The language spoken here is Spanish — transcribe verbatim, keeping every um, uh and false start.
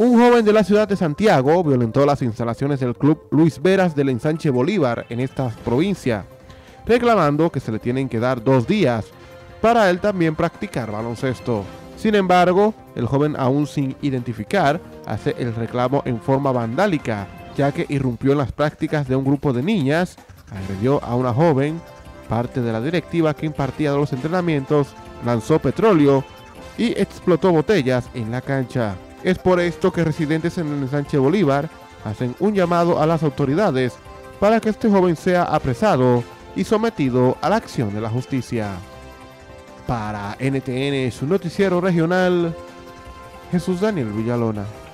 Un joven de la ciudad de Santiago violentó las instalaciones del club Luis Veras del Ensanche Bolívar en esta provincia, reclamando que se le tienen que dar dos días para él también practicar baloncesto. Sin embargo, el joven, aún sin identificar, hace el reclamo en forma vandálica, ya que irrumpió en las prácticas de un grupo de niñas, agredió a una joven, parte de la directiva que impartía los entrenamientos, lanzó petróleo y explotó botellas en la cancha. Es por esto que residentes en el Ensanche Bolívar hacen un llamado a las autoridades para que este joven sea apresado y sometido a la acción de la justicia. Para N T N, su noticiero regional, Jesús Daniel Villalona.